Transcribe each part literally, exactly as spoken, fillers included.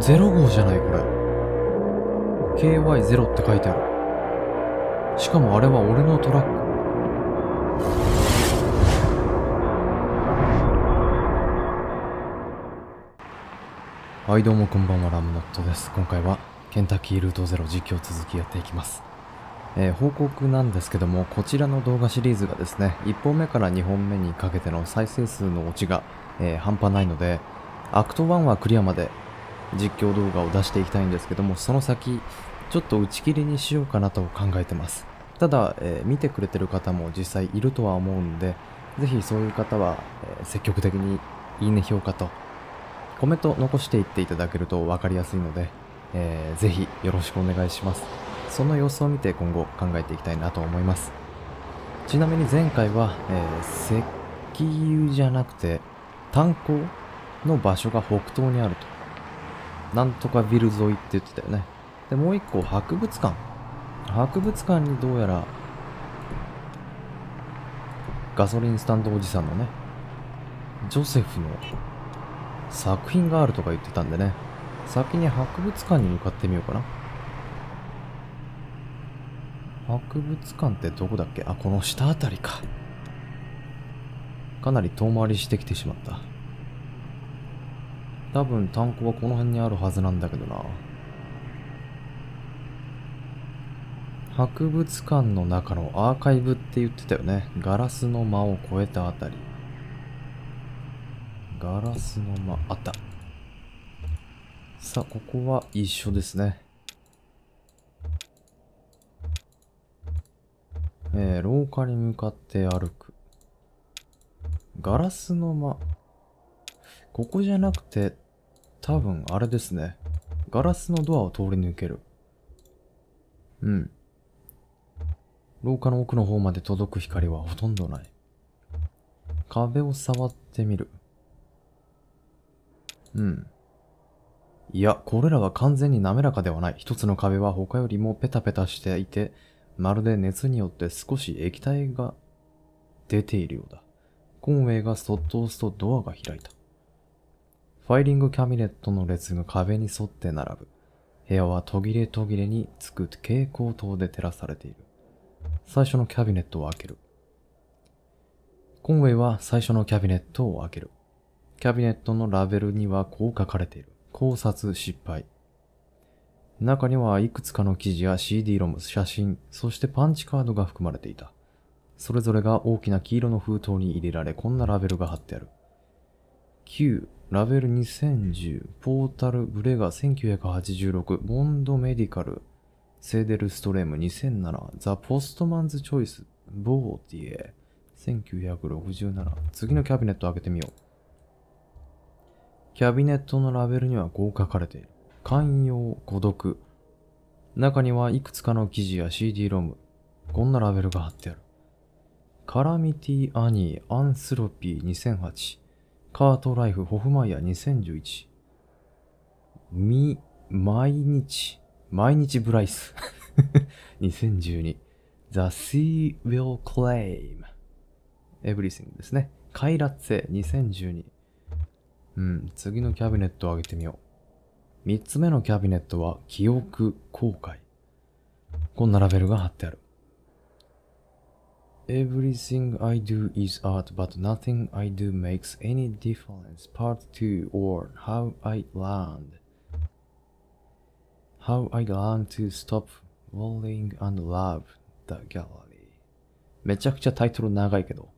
ゼロ号じゃないこれ。 ケーワイゼロ って書いてある。しかもあれは俺のトラック。はいどうもこんばんは、ラムノットです。今回はケンタッキールートゼロ実況続きやっていきます。えー、報告なんですけども、こちらの動画シリーズがですね、いっぽんめからにほんめにかけての再生数の落ちが、えー、半端ないので、アクトワンはクリアまで実況動画を出していきたいんですけども、その先ちょっと打ち切りにしようかなと考えてます。ただ、えー、見てくれてる方も実際いるとは思うんで、ぜひそういう方は、えー、積極的にいいね評価とコメント残していっていただけると分かりやすいので、えー、ぜひよろしくお願いします。その様子を見て今後考えていきたいなと思います。ちなみに前回は、えー、石油じゃなくて炭鉱の場所が北東にあると。なんとかビル沿いって言ってたよね。で、もう一個、博物館。博物館にどうやら、ガソリンスタンドおじさんのね、ジョセフの作品があるとか言ってたんでね、先に博物館に向かってみようかな。博物館ってどこだっけ？あ、この下あたりか。かなり遠回りしてきてしまった。多分炭鉱はこの辺にあるはずなんだけどな。博物館の中のアーカイブって言ってたよね。ガラスの間を越えたあたり。ガラスの間、あった。さあ、ここは一緒ですね。えー、廊下に向かって歩く。ガラスの間。ここじゃなくて、多分あれですね。ガラスのドアを通り抜ける。うん。廊下の奥の方まで届く光はほとんどない。壁を触ってみる。うん。いや、これらは完全に滑らかではない。一つの壁は他よりもペタペタしていて、まるで熱によって少し液体が出ているようだ。コンウェイがそっと押すとドアが開いた。ファイリングキャビネットの列が壁に沿って並ぶ。部屋は途切れ途切れにつく蛍光灯で照らされている。最初のキャビネットを開ける。コンウェイは最初のキャビネットを開ける。キャビネットのラベルにはこう書かれている。考察失敗。中にはいくつかの記事や シーディーロム、写真、そしてパンチカードが含まれていた。それぞれが大きな黄色の封筒に入れられ、こんなラベルが貼ってある。きゅう、ラベルにせんじゅう、ポータルブレガせんきゅうひゃくはちじゅうろく、ボンドメディカル、セーデルストレームにせんなな、ザ・ポストマンズ・チョイス、ボーティエせんきゅうひゃくろくじゅうなな。次のキャビネットを開けてみよう。キャビネットのラベルにはこう書かれている。寛容、孤独。中にはいくつかの記事や シーディーロム。こんなラベルが貼ってある。カラミティ・アニー、アンスロピーにせんはち。カート・ライフ・ホフマイヤーにせんじゅういち。み、毎日、毎日ブライス。にせんじゅうに。The Sea Will Claim Everything ですね。カイラッツェにせんじゅうに。うん、次のキャビネットを上げてみよう。三つ目のキャビネットは、記憶、後悔。こんなラベルが貼ってある。Everything I do is art, but nothing I do makes any difference. Part ツー or How I Learned. How I Learned to Stop Worrying and Love the Gallery. めちゃくちゃタイトル長いけど。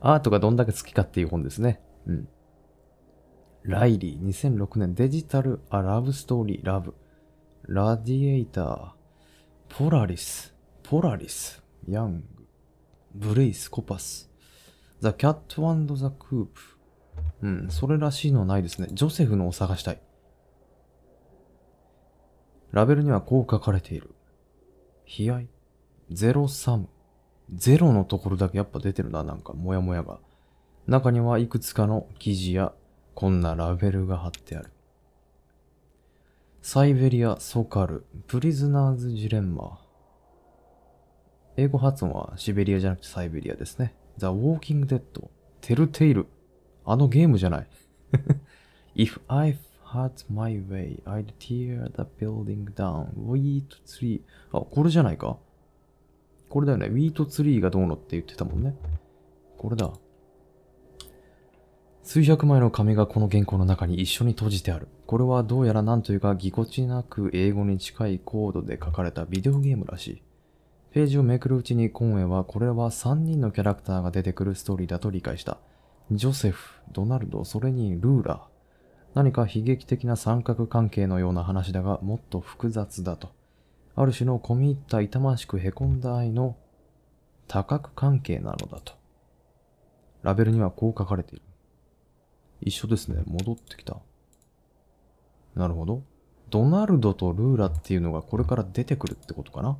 アートがどんだけ好きかっていう本ですね。うん。ライリー、にせんろくねん、デジタル、あ、ラブストーリー、ラブ。ラディエイター、ポラリス、ポラリス、ヤング、ブレイス、コパス、ザ・キャット&ザ・クープ。うん、それらしいのはないですね。ジョセフのを探したい。ラベルにはこう書かれている。悲哀、ゼロサム。ゼロのところだけやっぱ出てるな、なんか、もやもやが。中にはいくつかの記事や、こんなラベルが貼ってある。サイベリア、ソカル、プリズナーズ・ジレンマ。英語発音はシベリアじゃなくてサイベリアですね。ザ・ウォーキング・デッド、テルテイル。あのゲームじゃない。If I Had my way, I'd tear the building down. Wheat tree. あ、これじゃないか。これだよね。ウィートツリーがどうのって言ってたもんね。これだ。数百枚の紙がこの原稿の中に一緒に閉じてある。これはどうやらなんというかぎこちなく英語に近いコードで書かれたビデオゲームらしい。ページをめくるうちにコンウェイはこれはさんにんのキャラクターが出てくるストーリーだと理解した。ジョセフ、ドナルド、それにルーラー。何か悲劇的な三角関係のような話だがもっと複雑だと。ある種の込み入った痛ましく凹んだ愛の多角関係なのだと。ラベルにはこう書かれている。一緒ですね。戻ってきた。なるほど。ドナルドとルーラっていうのがこれから出てくるってことかな。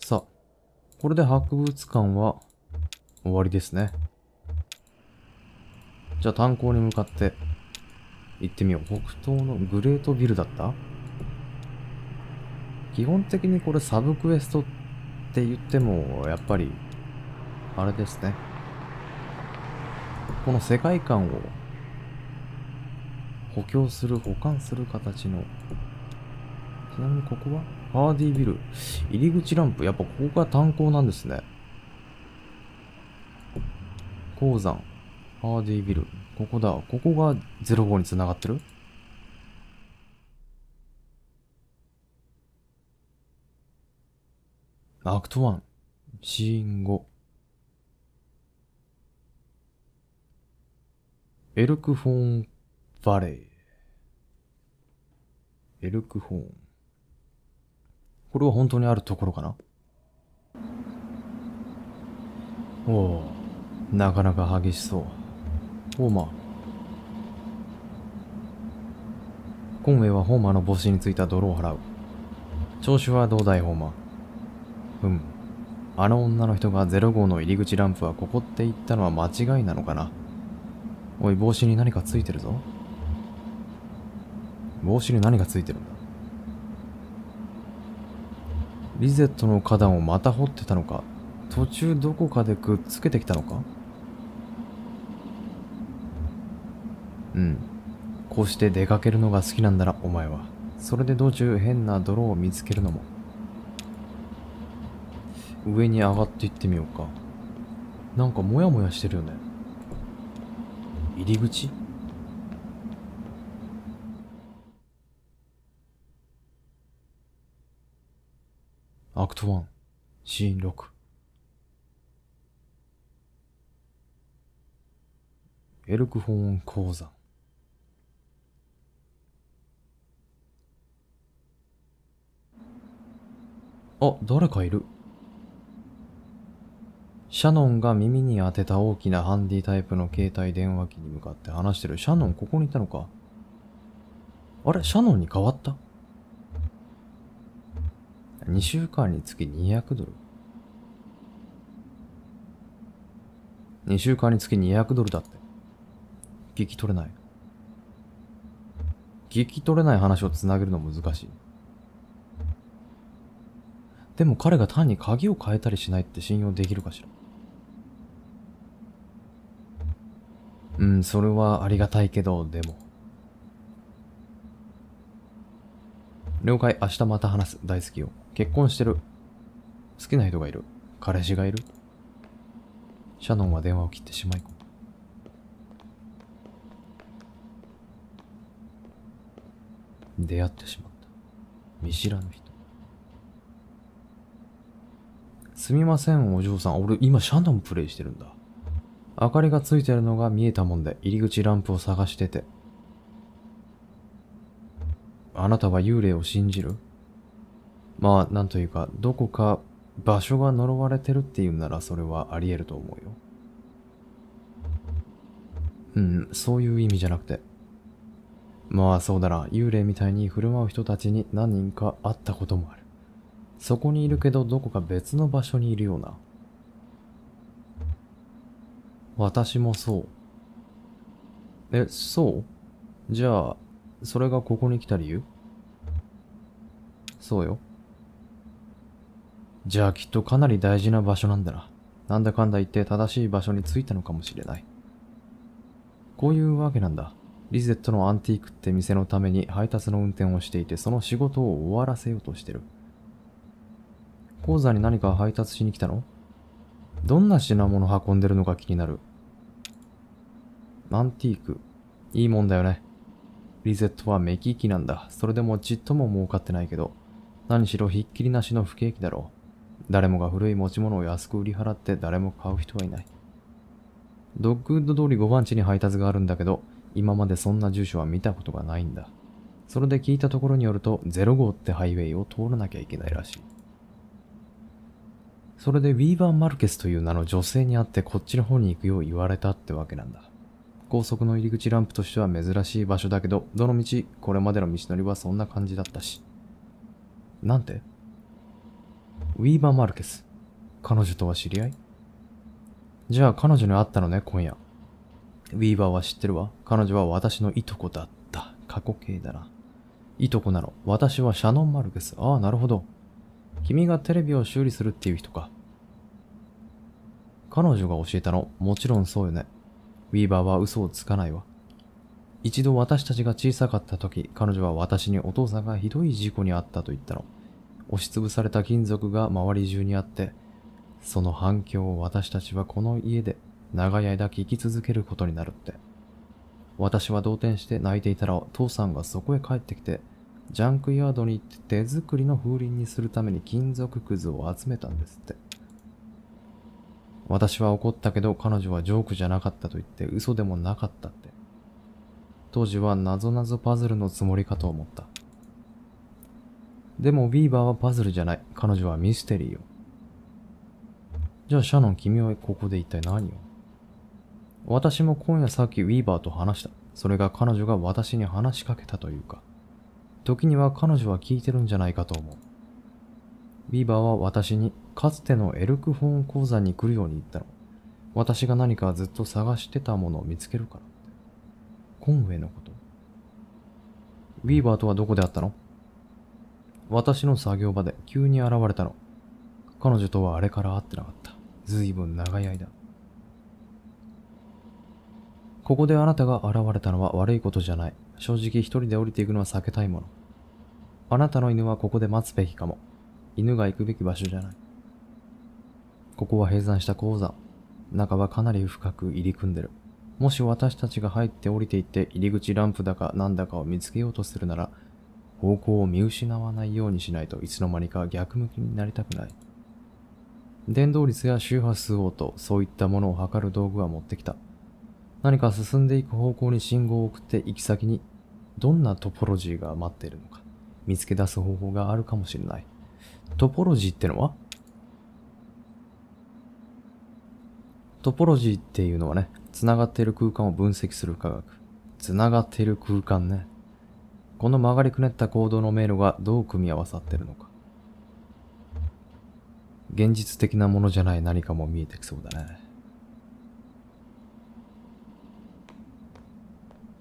さあ、これで博物館は終わりですね。じゃあ炭鉱に向かって行ってみよう。北東のグレートビルだった？基本的にこれサブクエストって言っても、やっぱり、あれですね。この世界観を補強する、補完する形の。ちなみにここはハーディビル。入り口ランプ。やっぱここが炭鉱なんですね。鉱山。ハーディビル。ここだ。ここがゼロごに繋がってる？アクトワン。シーンご。エルクフォーンバレー。エルクフォーン。これは本当にあるところかな？おお、なかなか激しそう。ホーマー。コンウェイはホーマーの帽子についた泥を払う。調子はどうだい、ホーマー。うん。あの女の人がゼロ号の入り口ランプはここって言ったのは間違いなのかな？おい、帽子に何かついてるぞ。帽子に何がついてるんだ。リゼットの花壇をまた掘ってたのか。途中どこかでくっつけてきたのか。うん。こうして出かけるのが好きなんだな、お前は。それで道中変な泥を見つけるのも。上に上がっていってみようか。なんかモヤモヤしてるよね。入り口？アクトワン、シーンろく。エルクフォーン鉱山。あ、誰かいる。シャノンが耳に当てた大きなハンディタイプの携帯電話機に向かって話してる。シャノン、ここにいたのか。あれ、シャノンに変わった？ に 週間につきにひゃくドル。に週間につきにひゃくドルだって。聞き取れない。聞き取れない話をつなげるの難しい。でも彼が単に鍵を変えたりしないって信用できるかしら。うん、それはありがたいけど、でも。了解、明日また話す。大好きよ。結婚してる。好きな人がいる。彼氏がいる。シャノンは電話を切ってしまい込む。出会ってしまった。見知らぬ人。すみません、お嬢さん。俺、今、シャノンプレイしてるんだ。明かりがついてるのが見えたもんで、入り口ランプを探してて。あなたは幽霊を信じる？まあ、なんというか、どこか場所が呪われてるっていうんなら、それはあり得ると思うよ。うん、そういう意味じゃなくて。まあ、そうだな。幽霊みたいに振る舞う人たちに何人か会ったこともある。そこにいるけど、どこか別の場所にいるような。私もそう。え、そう？じゃあ、それがここに来た理由？そうよ。じゃあきっとかなり大事な場所なんだな。なんだかんだ言って正しい場所に着いたのかもしれない。こういうわけなんだ。リゼットのアンティークって店のために配達の運転をしていて、その仕事を終わらせようとしてる。鉱山に何か配達しに来たの？どんな品物運んでるのか気になる。アンティーク。いいもんだよね。リゼットは目利きなんだ。それでもちっとも儲かってないけど。何しろひっきりなしの不景気だろう。誰もが古い持ち物を安く売り払って誰も買う人はいない。ドッグウッド通りごばんちに配達があるんだけど、今までそんな住所は見たことがないんだ。それで聞いたところによると、ゼロごうってハイウェイを通らなきゃいけないらしい。それでウィーバー・マルケスという名の女性に会ってこっちの方に行くよう言われたってわけなんだ。高速の入り口ランプとしては珍しい場所だけど、どの道、これまでの道のりはそんな感じだったし。なんて？ウィーバー・マルケス。彼女とは知り合い？じゃあ彼女に会ったのね、今夜。ウィーバーは知ってるわ。彼女は私のいとこだった。過去形だな。いとこなの。私はシャノン・マルケス。ああ、なるほど。君がテレビを修理するっていう人か。彼女が教えたの。もちろんそうよね。ウィーバーは嘘をつかないわ。一度私たちが小さかった時、彼女は私にお父さんがひどい事故に遭ったと言ったの。押しつぶされた金属が周り中にあって、その反響を私たちはこの家で長い間聞き続けることになるって。私は動転して泣いていたら、父さんがそこへ帰ってきて、ジャンクヤードに行って手作りの風鈴にするために金属くずを集めたんですって。私は怒ったけど、彼女はジョークじゃなかったと言って嘘でもなかったって。当時はなぞなぞパズルのつもりかと思った。でもビーバーはパズルじゃない。彼女はミステリーよ。じゃあシャノン、君はここで一体何を？私も今夜さっきウィーバーと話した。それが彼女が私に話しかけたというか。時には彼女は聞いてるんじゃないかと思う。ビーバーは私にかつてのエルクホーン鉱山に来るように言ったの。私が何かずっと探してたものを見つけるから。コンウェイのこと。ウィーバーとはどこで会ったの？私の作業場で急に現れたの。彼女とはあれから会ってなかった。ずいぶん長い間。ここであなたが現れたのは悪いことじゃない。正直一人で降りていくのは避けたいもの。あなたの犬はここで待つべきかも。犬が行くべき場所じゃない。ここは閉山した鉱山。中はかなり深く入り組んでる。もし私たちが入って降りていって入り口ランプだかなんだかを見つけようとするなら、方向を見失わないようにしないといつの間にか逆向きになりたくない。伝導率や周波数音、そういったものを測る道具は持ってきた。何か進んでいく方向に信号を送って行き先にどんなトポロジーが待っているのか見つけ出す方法があるかもしれない。トポロジーってのは？トポロジーっていうのはね、繋がっている空間を分析する科学。繋がっている空間ね。この曲がりくねった行動の迷路がどう組み合わさっているのか。現実的なものじゃない何かも見えてきそうだね。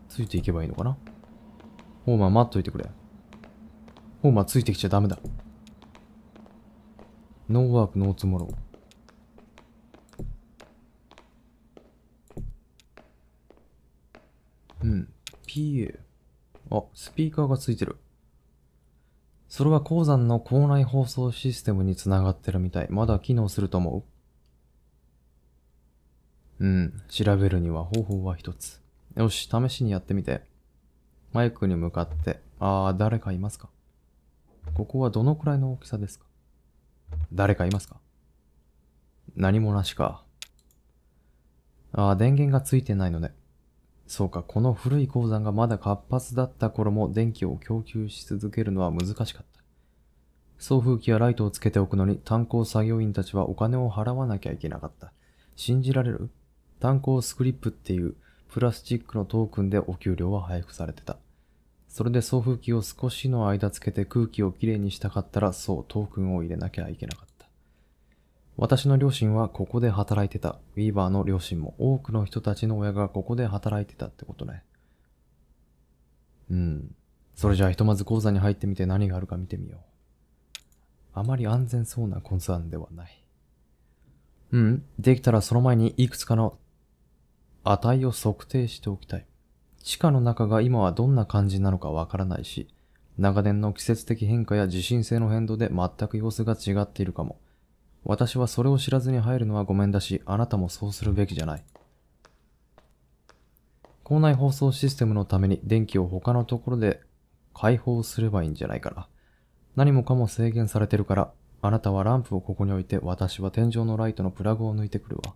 ついていけばいいのかな？ホーマー待っといてくれ。ホーマーついてきちゃダメだ。ノーワークノーツモロー。うん。ピーエー。あ、スピーカーがついてる。それは鉱山の校内放送システムにつながってるみたい。まだ機能すると思う？うん。調べるには方法は一つ。よし、試しにやってみて。マイクに向かって。ああ、誰かいますか？ここはどのくらいの大きさですか？誰かいますか？何もなしか。ああ、電源がついてないのね。そうか、この古い鉱山がまだ活発だった頃も電気を供給し続けるのは難しかった。送風機やライトをつけておくのに炭鉱作業員たちはお金を払わなきゃいけなかった。信じられる？炭鉱スクリップっていうプラスチックのトークンでお給料は配布されてた。それで送風機を少しの間つけて空気をきれいにしたかったら、そうトークンを入れなきゃいけなかった。私の両親はここで働いてた。ウィーバーの両親も多くの人たちの親がここで働いてたってことね。うん。それじゃあひとまず鉱山に入ってみて何があるか見てみよう。あまり安全そうな鉱山ではない。うん。できたらその前にいくつかの値を測定しておきたい。地下の中が今はどんな感じなのかわからないし、長年の季節的変化や地震性の変動で全く様子が違っているかも。私はそれを知らずに入るのはごめんだし、あなたもそうするべきじゃない。校内放送システムのために電気を他のところで開放すればいいんじゃないかな。何もかも制限されてるから、あなたはランプをここに置いて、私は天井のライトのプラグを抜いてくるわ。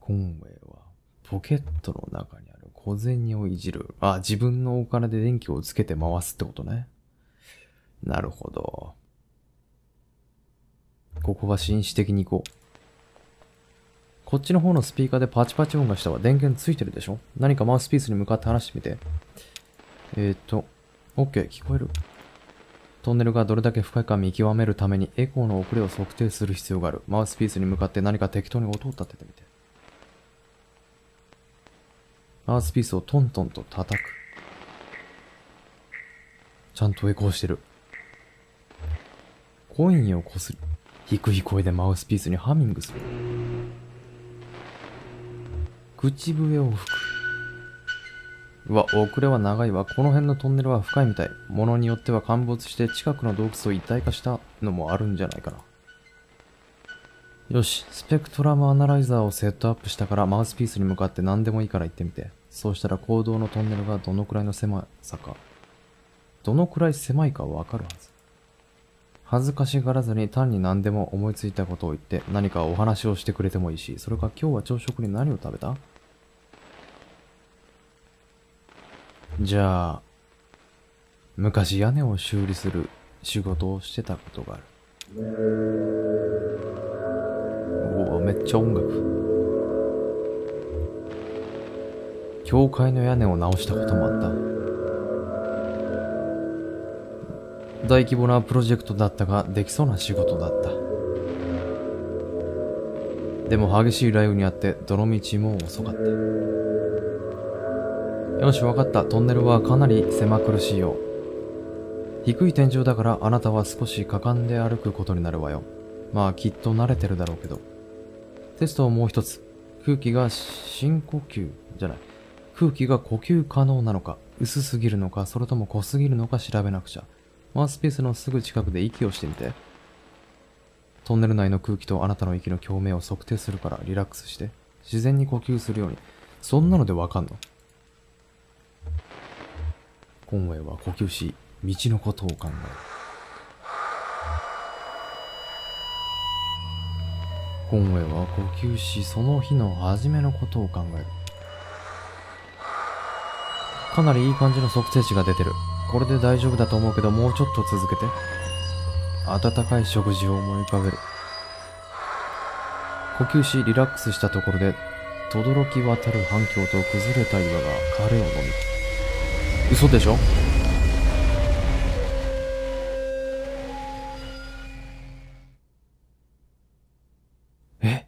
コンウェイはポケットの中にある小銭をいじる。あ、自分のお金で電気をつけて回すってことね。なるほど。ここは紳士的に行こう。こっちの方のスピーカーでパチパチ音がしたわ。電源ついてるでしょ？何かマウスピースに向かって話してみて。えーっと、OK、聞こえる。トンネルがどれだけ深いか見極めるためにエコーの遅れを測定する必要がある。マウスピースに向かって何か適当に音を立ててみて。マウスピースをトントンと叩く。ちゃんとエコーしてる。コインをこすり、低い声でマウスピースにハミングする。口笛を吹く。うわ、遅れは長いわ。この辺のトンネルは深いみたい。ものによっては陥没して近くの洞窟を一体化したのもあるんじゃないかな。よし、スペクトラムアナライザーをセットアップしたから、マウスピースに向かって何でもいいから行ってみて。そうしたら坑道のトンネルがどのくらいの狭さか。どのくらい狭いかわかるはず。恥ずかしがらずに単に何でも思いついたことを言って何かお話をしてくれてもいいし、それか今日は朝食に何を食べた？じゃあ、昔屋根を修理する仕事をしてたことがある。おお、めっちゃ音楽。教会の屋根を直したこともあった。大規模なプロジェクトだったが、できそうな仕事だった。でも激しい雷雨にあって、泥道も遅かった。よし、わかった。トンネルはかなり狭苦しいよ。低い天井だから、あなたは少しかかんで歩くことになるわよ。まあ、きっと慣れてるだろうけど。テストをもう一つ。空気が深呼吸、じゃない。空気が呼吸可能なのか、薄すぎるのか、それとも濃すぎるのか調べなくちゃ。マウスピースのすぐ近くで息をしてみて。トンネル内の空気とあなたの息の共鳴を測定するからリラックスして。自然に呼吸するように。そんなのでわかんの？コンウェイは呼吸し、道のことを考える。コンウェイは呼吸し、その日の初めのことを考える。かなりいい感じの測定値が出てる。これで大丈夫だと思うけど、もうちょっと続けて。温かい食事を思い浮かべる。呼吸し、リラックスしたところで、轟き渡る反響と崩れた岩が彼を飲み。嘘でしょ？え？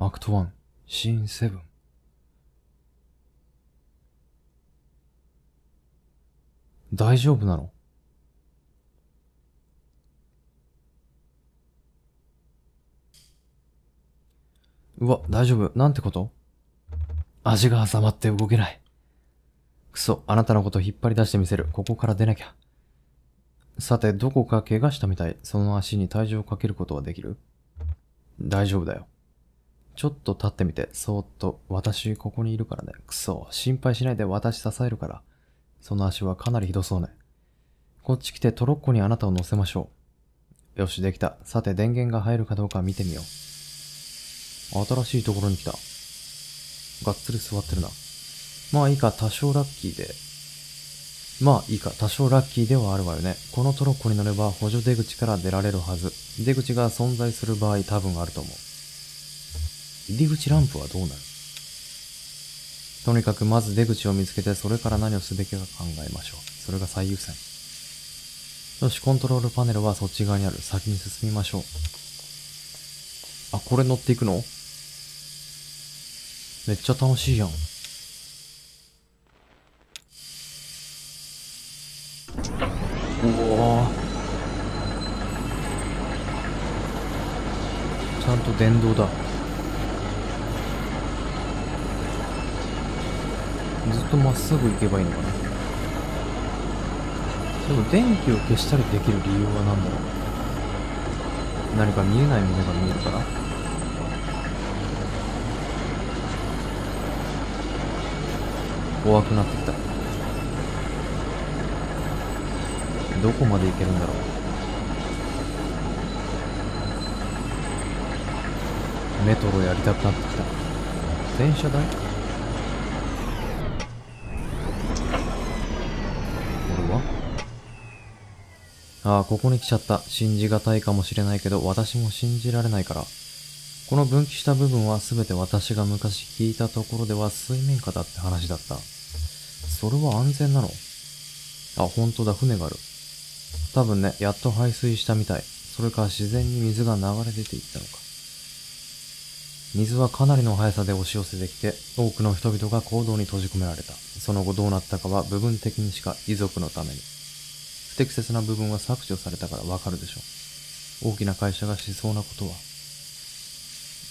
アクトワン、シーンセブン。大丈夫なの？うわ、大丈夫。なんてこと？足が挟まって動けない。くそ、あなたのこと引っ張り出してみせる。ここから出なきゃ。さて、どこか怪我したみたい。その足に体重をかけることはできる？大丈夫だよ。ちょっと立ってみて。そーっと、私ここにいるからね。くそ、心配しないで、私支えるから。その足はかなりひどそうね。こっち来てトロッコにあなたを乗せましょう。よし、できた。さて、電源が入るかどうか見てみよう。新しいところに来た。がっつり座ってるな。まあいいか、多少ラッキーで。まあいいか、多少ラッキーではあるわよね。このトロッコに乗れば補助出口から出られるはず。出口が存在する場合多分あると思う。入り口ランプはどうなる？とにかくまず出口を見つけて、それから何をすべきか考えましょう。それが最優先。よし、コントロールパネルはそっち側にある。先に進みましょう。あ、これ乗っていくの？めっちゃ楽しいやん。うわぁ。んと電動だ。ずっとまっすぐ行けばいいのかな。でも電気を消したりできる理由は何だろう。何か見えないものが見えるから。怖くなってきた。どこまで行けるんだろう。メトロやりたくなってきた。電車だい。俺はああ、ここに来ちゃった。信じがたいかもしれないけど、私も信じられないから。この分岐した部分は全て私が昔聞いたところでは水面下だって話だった。それは安全なの？あ、本当だ、船がある。多分ね、やっと排水したみたい。それか自然に水が流れ出ていったのか。水はかなりの速さで押し寄せてきて、多くの人々が坑道に閉じ込められた。その後どうなったかは部分的にしか、遺族のために。不適切な部分は削除されたからわかるでしょ。大きな会社がしそうなことは。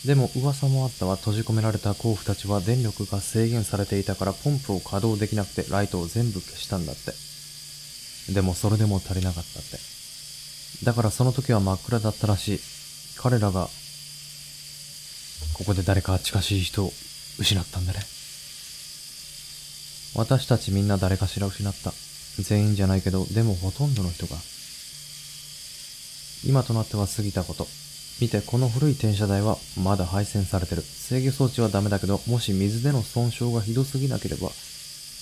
でも噂もあったわ。閉じ込められた坑夫たちは電力が制限されていたからポンプを稼働できなくてライトを全部消したんだって。でもそれでも足りなかったって。だからその時は真っ暗だったらしい。彼らが、ここで誰か近しい人を失ったんだね。私たちみんな誰かしら失った。全員じゃないけど、でもほとんどの人が。今となっては過ぎたこと。見て、この古い転車台はまだ配線されてる。制御装置はダメだけど、もし水での損傷がひどすぎなければ、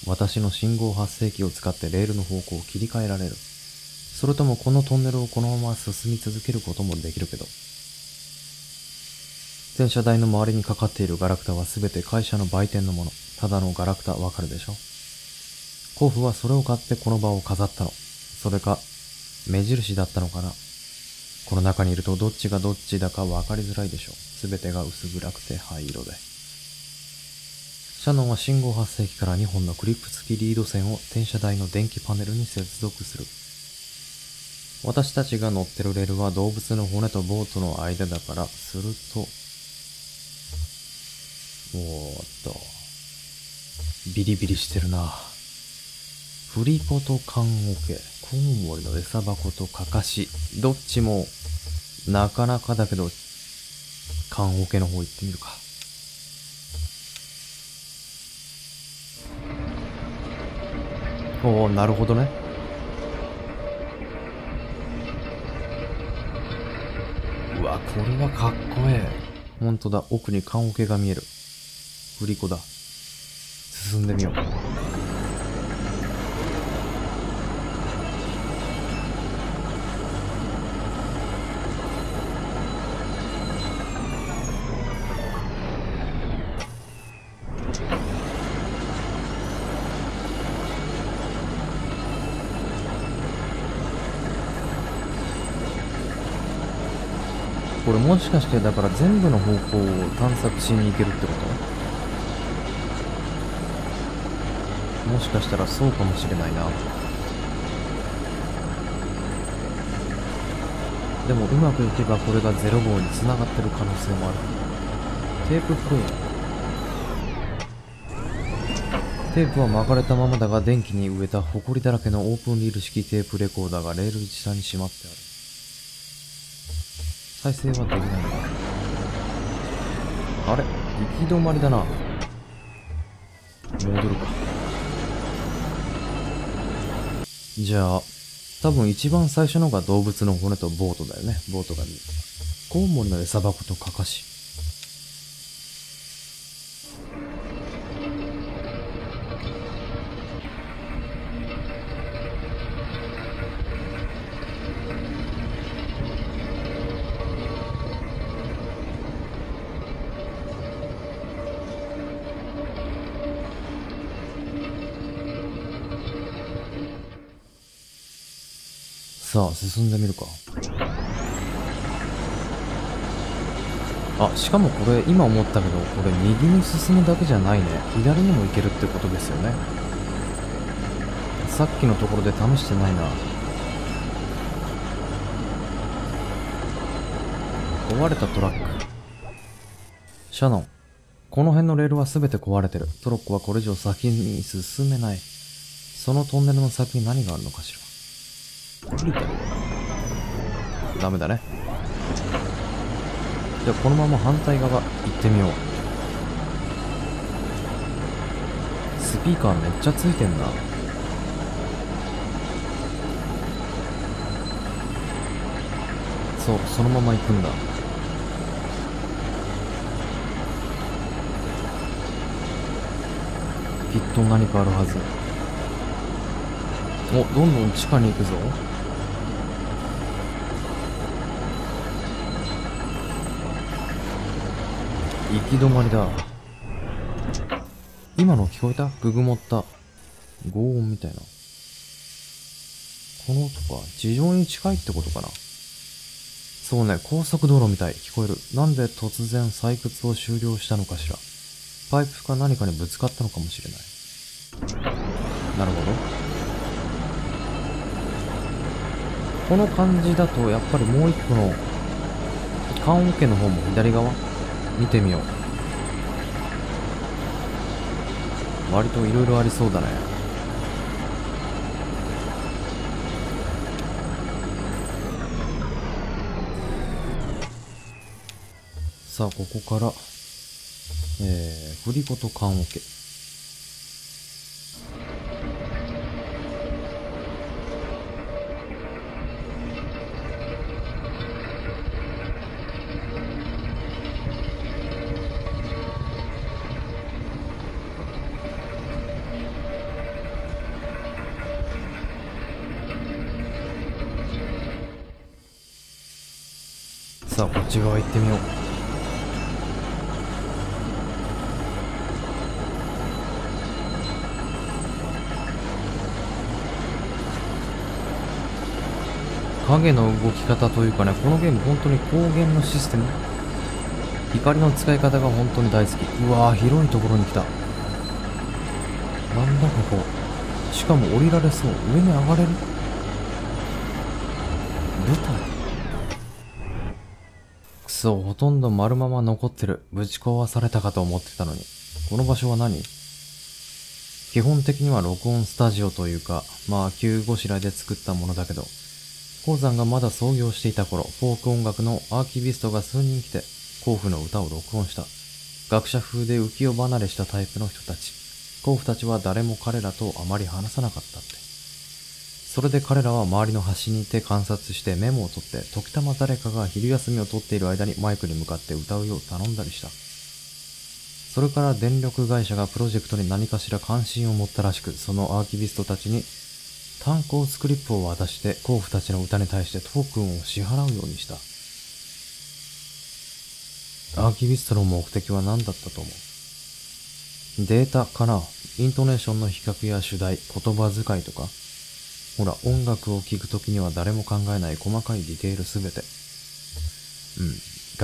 私の信号発生器を使ってレールの方向を切り替えられる。それともこのトンネルをこのまま進み続けることもできるけど。転車台の周りにかかっているガラクタはすべて会社の売店のもの。ただのガラクタ、わかるでしょ。甲府はそれを買ってこの場を飾ったの。それか、目印だったのかな。この中にいるとどっちがどっちだかわかりづらいでしょ。すべてが薄暗くて灰色で。シャノンは信号発生器からにほんのクリップ付きリード線を転車台の電気パネルに接続する。私たちが乗ってるレールは動物の骨とボートの間だから、すると、おーっと。ビリビリしてるな。振り子と棺桶、コウモリの餌箱とかかし、どっちも、なかなかだけど、棺桶の方行ってみるか。おー、なるほどね。うわ、これはかっこええ。ほんとだ、奥に棺桶が見える。振り子だ。進んでみよう。これもしかしてだから全部の方向を探索しに行けるってこと？もしかしたらそうかもしれないな。でもうまくいけばこれがゼロ号につながってる可能性もある。テープっぽい。テープは巻かれたままだが電気に植えた埃だらけのオープンリール式テープレコーダーがレール下にしまってある。再生はできないのか。あれ、行き止まりだな。戻るか。じゃあ、多分一番最初のが動物の骨とボートだよね。ボートが見える。コウモリの餌箱とかかし。さあ、進んでみるか。あ、しかもこれ、今思ったけど、これ右に進むだけじゃないね。左にも行けるってことですよね。さっきのところで試してないな。壊れたトラック。シャノン、この辺のレールは全て壊れてる。トロッコはこれ以上先に進めない。そのトンネルの先に何があるのかしら。ダメだね。じゃあこのまま反対側行ってみよう。スピーカーめっちゃついてんな。そう、そのまま行くんだ。きっと何かあるはず。お、どんどん地下に行くぞ。行き止まりだ。今の聞こえた？ぐぐもった轟音みたいな。この音か、地上に近いってことかな。そうね、高速道路みたい。聞こえる。なんで突然採掘を終了したのかしら。パイプか何かにぶつかったのかもしれない。なるほど。この感じだとやっぱりもう一個の棺桶の方も左側見てみよう。割といろいろありそうだね。さあここからえー、振り子と棺桶。さあこっち側行ってみよう。影の動き方というかね、このゲーム本当に光源のシステム、光の使い方が本当に大好き。うわー、広いところに来た。なんだここ。しかも降りられそう。上に上がれる舞台。くそ、ほとんど丸まま残ってる。ぶち壊されたかと思ってたのに。この場所は何？基本的には録音スタジオというか、まあ急ごしらえで作ったものだけど、鉱山がまだ創業していた頃、フォーク音楽のアーキビストが数人来て、甲府の歌を録音した。学者風で浮世離れしたタイプの人たち。甲府たちは誰も彼らとあまり話さなかったって。それで彼らは周りの端にいて観察してメモを取って、時たま誰かが昼休みを取っている間にマイクに向かって歌うよう頼んだりした。それから電力会社がプロジェクトに何かしら関心を持ったらしく、そのアーキビストたちに、炭鉱スクリップを渡して、甲府たちの歌に対してトークンを支払うようにした。アーキビストの目的は何だったと思う？データかな？イントネーションの比較や主題、言葉遣いとか。ほら、音楽を聴くときには誰も考えない細かいディテールすべて。うん。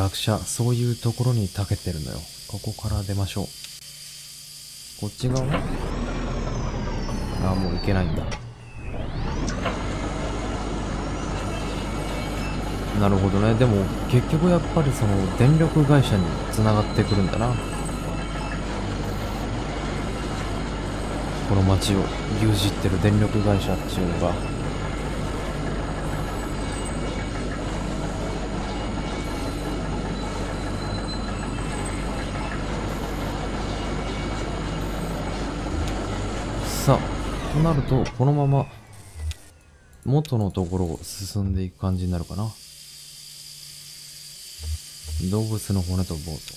学者、そういうところに長けてるのよ。ここから出ましょう。こっち側？ああ、もう行けないんだ。なるほどね。でも結局やっぱりその電力会社に繋がってくるんだな。この街を牛耳ってる電力会社っていうのが。さあとなるとこのまま元のところを進んでいく感じになるかな。動物の骨とボート。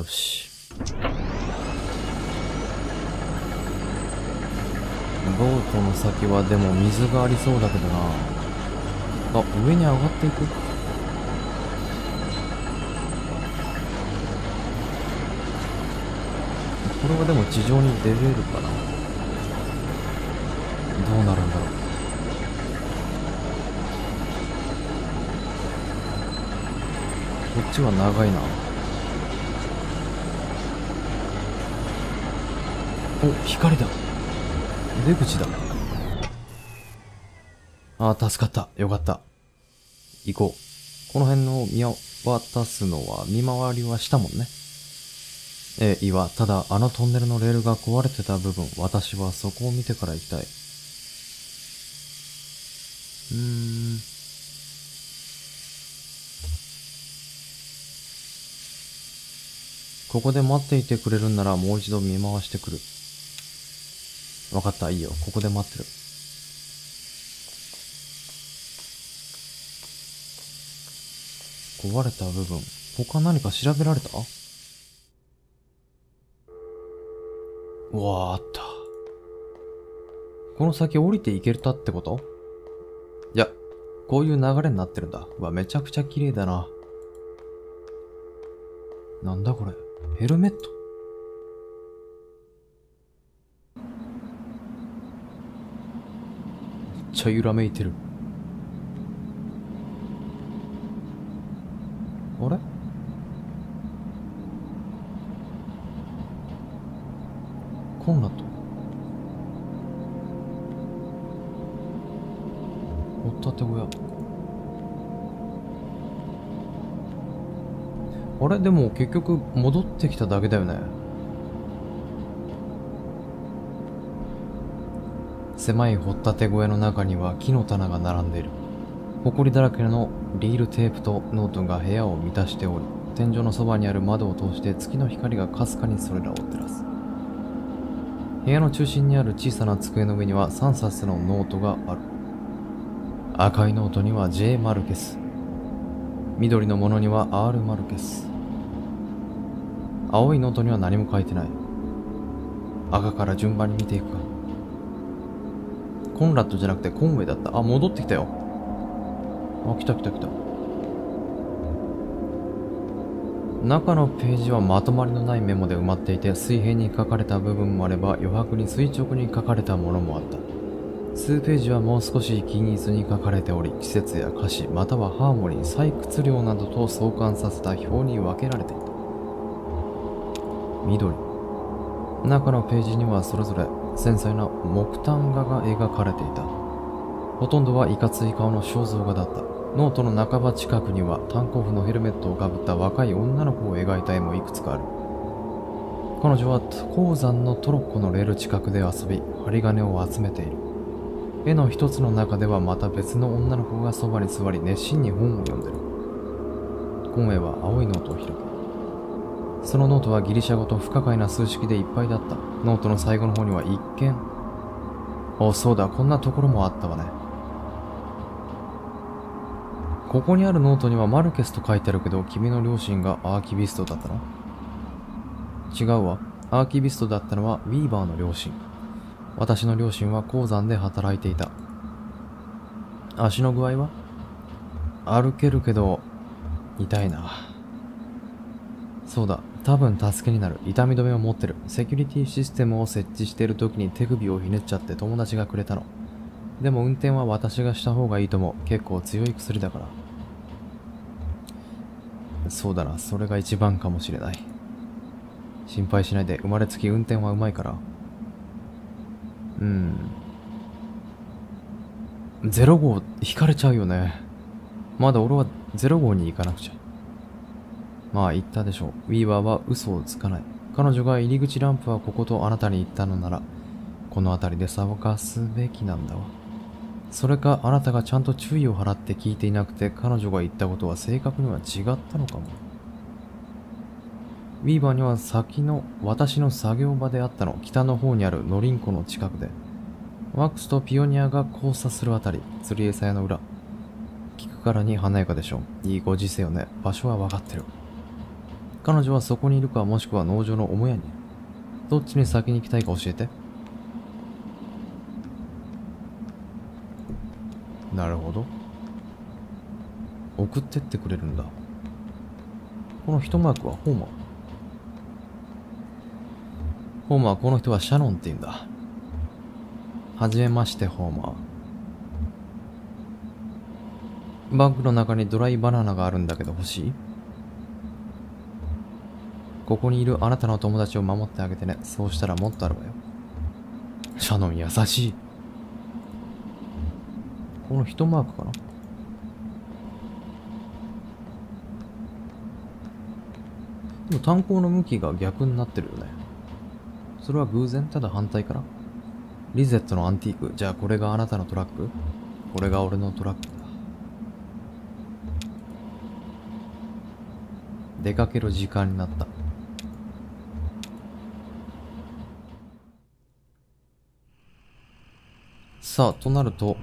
よし。ボートの先はでも水がありそうだけどな。あ、上に上がっていく。これはでも地上に出れるかな。どうなるんだろう。こっちは長いな。お、光だ。出口だ。ああ、助かった。よかった。行こう。この辺の見渡すのは、見回りはしたもんね。ええ、いいわ。ただ、あのトンネルのレールが壊れてた部分、私はそこを見てから行きたい。うーん。ここで待っていてくれるんなら、もう一度見回してくる。わかった。いいよ。ここで待ってる。壊れた部分。他何か調べられた？うわあ、あった。この先降りていけたってこと？いや、こういう流れになってるんだ。うわ、めちゃくちゃ綺麗だな。なんだこれ。ヘルメット？めっちゃ揺らめいてる。あれ？コンラッド。おったて小屋。あれでも結局戻ってきただけだよね。狭い掘ったて小屋の中には木の棚が並んでいる。埃だらけのリールテープとノートが部屋を満たしており、天井のそばにある窓を通して月の光がかすかにそれらを照らす。部屋の中心にある小さな机の上にはさん冊のノートがある。赤いノートには ジェイ マルケス。緑のものには アール マルケス。青いノートには何も書いてない。赤から順番に見ていくか。コンラッドじゃなくてコンウェイだった。あ、戻ってきたよ。あ、来た来た来た。中のページはまとまりのないメモで埋まっていて、水平に書かれた部分もあれば余白に垂直に書かれたものもあった。数ページはもう少し均一に書かれており、季節や歌詞またはハーモニー、採掘量などと相関させた表に分けられていた。緑。中のページにはそれぞれ繊細な木炭画が描かれていた。ほとんどはいかつい顔の肖像画だった。ノートの半ば近くには炭鉱夫のヘルメットをかぶった若い女の子を描いた絵もいくつかある。彼女は鉱山のトロッコのレール近くで遊び、針金を集めている。絵の一つの中ではまた別の女の子がそばに座り、熱心に本を読んでる。コンウェイは青いノートを開く。そのノートはギリシャ語と不可解な数式でいっぱいだった。ノートの最後の方には一見。お、そうだ、こんなところもあったわね。ここにあるノートにはマルケスと書いてあるけど、君の両親がアーキビストだったの？違うわ。アーキビストだったのはウィーバーの両親。私の両親は鉱山で働いていた。足の具合は？歩けるけど、痛いな。そうだ。多分助けになる。痛み止めを持ってる。セキュリティシステムを設置している時に手首をひねっちゃって友達がくれたの。でも運転は私がした方がいいと思う。結構強い薬だから。そうだな。それが一番かもしれない。心配しないで。生まれつき運転はうまいから。うん。ゼロ号、引かれちゃうよね。まだ俺はゼロ号に行かなくちゃ。まあ言ったでしょう。ウィーバーは嘘をつかない。彼女が入り口ランプはこことあなたに言ったのなら、この辺りで騒がすべきなんだわ。それかあなたがちゃんと注意を払って聞いていなくて、彼女が言ったことは正確には違ったのかも。ウィーバーには先の私の作業場であったの。北の方にあるノリンコの近くで。ワックスとピオニアが交差するあたり、釣り餌屋の裏。聞くからに華やかでしょう。いいご時世よね。場所は分かってる。彼女はそこにいるか、もしくは農場の母屋にいる。どっちに先に行きたいか教えて。なるほど。送ってってくれるんだ。この一マークはホーマー。ホーマー、この人はシャノンって言うんだ。はじめまして、ホーマー。バッグの中にドライバナナがあるんだけど欲しい？ここにいるあなたの友達を守ってあげてね。そうしたらもっとあるわよ。シャノン優しい。この一マークかな。でも炭鉱の向きが逆になってるよね。それは偶然？ただ反対かな。リゼットのアンティーク。じゃあこれがあなたのトラック？これが俺のトラックだ。出かける時間になった。さあ、となると、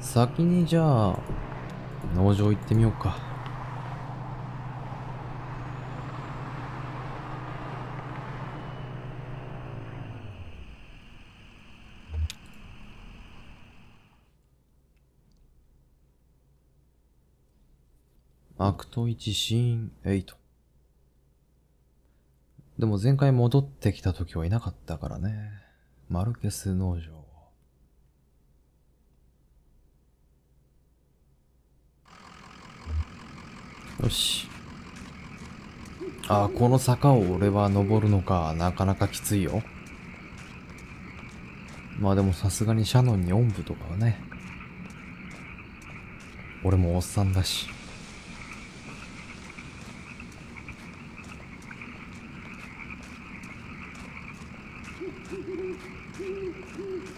先にじゃあ、農場行ってみようか。アクトいちシーンはち。でも前回戻ってきた時はいなかったからね。マルケス農場。よし。ああ、この坂を俺は登るのか、なかなかきついよ。まあでもさすがにシャノンにおんぶとかはね。俺もおっさんだし。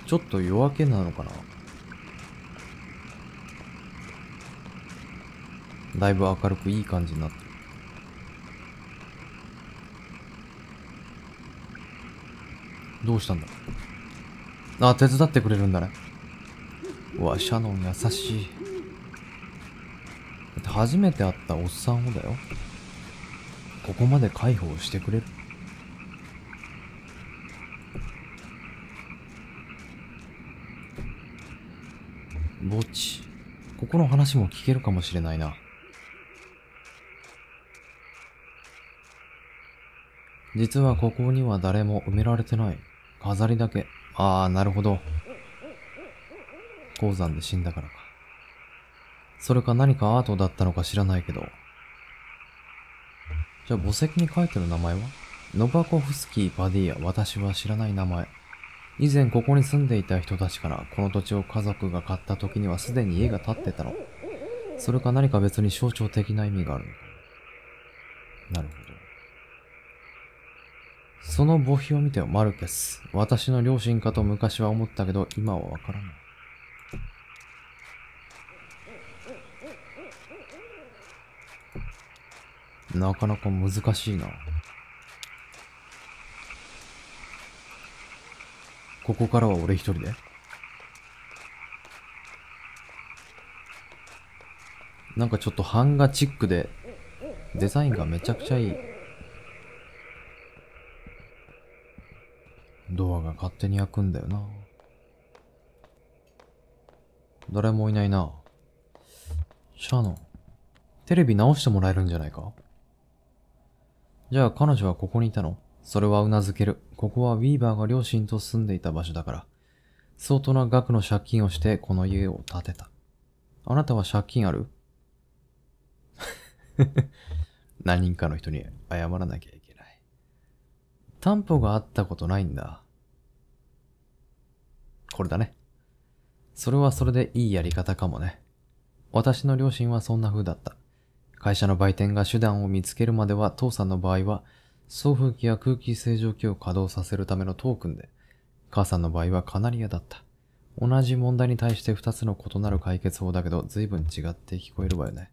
ちょっと夜明けなのかな。だいぶ明るくいい感じになってる。どうしたんだ。ああ、手伝ってくれるんだね。うわ、シャノン優しい。だって初めて会ったおっさんをだよ、ここまで介抱してくれる。墓地。ここの話も聞けるかもしれないな。実はここには誰も埋められてない。飾りだけ。ああ、なるほど。鉱山で死んだからか。それか何かアートだったのか知らないけど。じゃあ墓石に書いてる名前は？ノバコフスキー・パディア。私は知らない名前。以前ここに住んでいた人たちからこの土地を家族が買った時にはすでに家が建ってたの。それか何か別に象徴的な意味があるのか。なるほど。その墓碑を見てよ、マルケス。私の両親かと昔は思ったけど今はわからない。なかなか難しいな。ここからは俺一人で。なんかちょっと版画チックで、デザインがめちゃくちゃいい。ドアが勝手に開くんだよな。誰もいないな。シャノン。テレビ直してもらえるんじゃないか？じゃあ彼女はここにいたの？それはうなずける。ここはウィーバーが両親と住んでいた場所だから。相当な額の借金をしてこの家を建てた。あなたは借金ある？何人かの人に謝らなきゃいけない。担保があったことないんだ。これだね。それはそれでいいやり方かもね。私の両親はそんな風だった。会社の売店が手段を見つけるまでは、父さんの場合は、送風機や空気清浄機を稼働させるためのトークンで、母さんの場合はカナリアだった。同じ問題に対して二つの異なる解決法だけど、随分違って聞こえるわよね。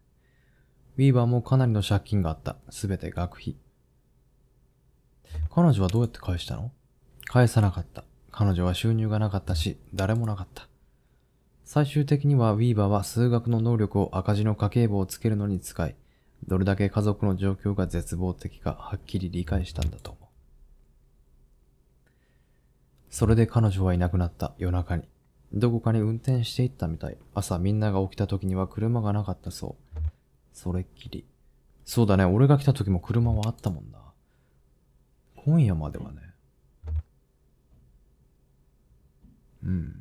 ウィーバーもかなりの借金があった。すべて学費。彼女はどうやって返したの？返さなかった。彼女は収入がなかったし、誰もなかった。最終的にはウィーバーは数学の能力を赤字の家計簿をつけるのに使い、どれだけ家族の状況が絶望的かはっきり理解したんだと思う。それで彼女はいなくなった。夜中に。どこかに運転していったみたい。朝みんなが起きた時には車がなかったそう。それっきり。そうだね。俺が来た時も車はあったもんな。今夜まではね。うん。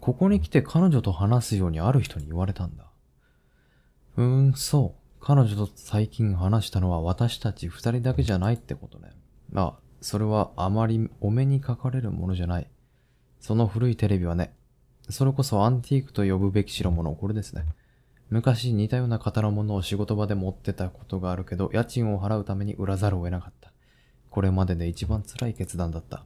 ここに来て彼女と話すようにある人に言われたんだ。うーん、そう。彼女と最近話したのは私たち二人だけじゃないってことね。まあ、それはあまりお目にかかれるものじゃない。その古いテレビはね、それこそアンティークと呼ぶべき代物、これですね。昔似たような型のものを仕事場で持ってたことがあるけど、家賃を払うために売らざるを得なかった。これまでで一番辛い決断だった。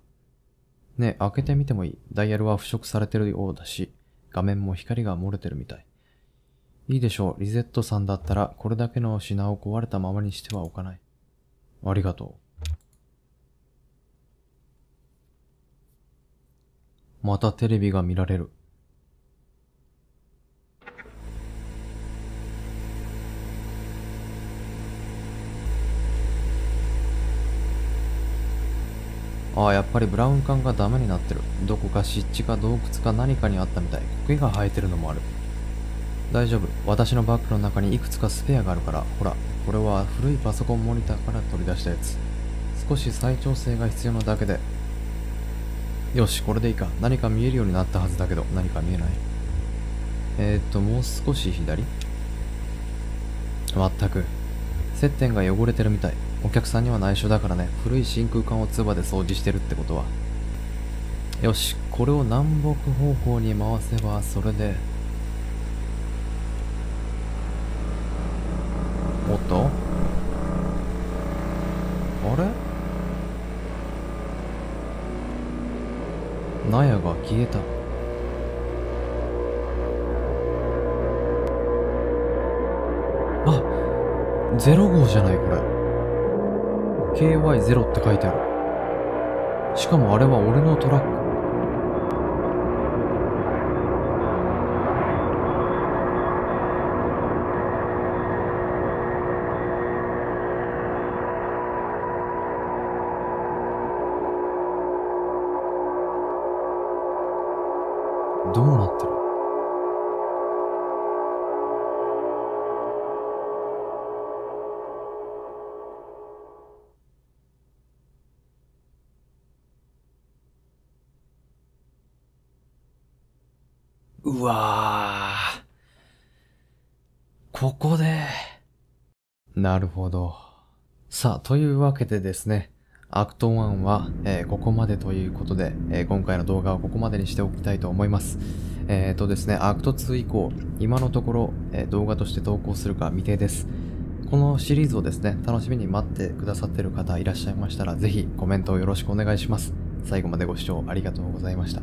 ねえ、開けてみてもいい？ダイヤルは腐食されてるようだし、画面も光が漏れてるみたい。いいでしょう、リゼットさんだったら、これだけの品を壊れたままにしてはおかない。ありがとう。またテレビが見られる。ああ、やっぱりブラウン管がダメになってる。どこか湿地か洞窟か何かにあったみたい。苔が生えてるのもある。大丈夫。私のバッグの中にいくつかスペアがあるから。ほら、これは古いパソコンモニターから取り出したやつ。少し再調整が必要なだけで。よし、これでいいか。何か見えるようになったはずだけど、何か見えない。えーっと、もう少し左？まったく。接点が汚れてるみたい。お客さんには内緒だからね。古い真空管を唾で掃除してるってことは。よし、これを南北方向に回せば、それで。おっと？あれ？納屋が消えた。あ、ゼロ号じゃないこれ。ケーワイゼロ って書いてある。しかもあれは俺のトラック。どうなってる？うわー、ここで。なるほど。さあ、というわけでですね。アクトワンは、えー、ここまでということで、えー、今回の動画はここまでにしておきたいと思います。えっとですね、アクトツー以降、今のところ、えー、動画として投稿するか未定です。このシリーズをですね、楽しみに待ってくださっている方いらっしゃいましたら、ぜひコメントをよろしくお願いします。最後までご視聴ありがとうございました。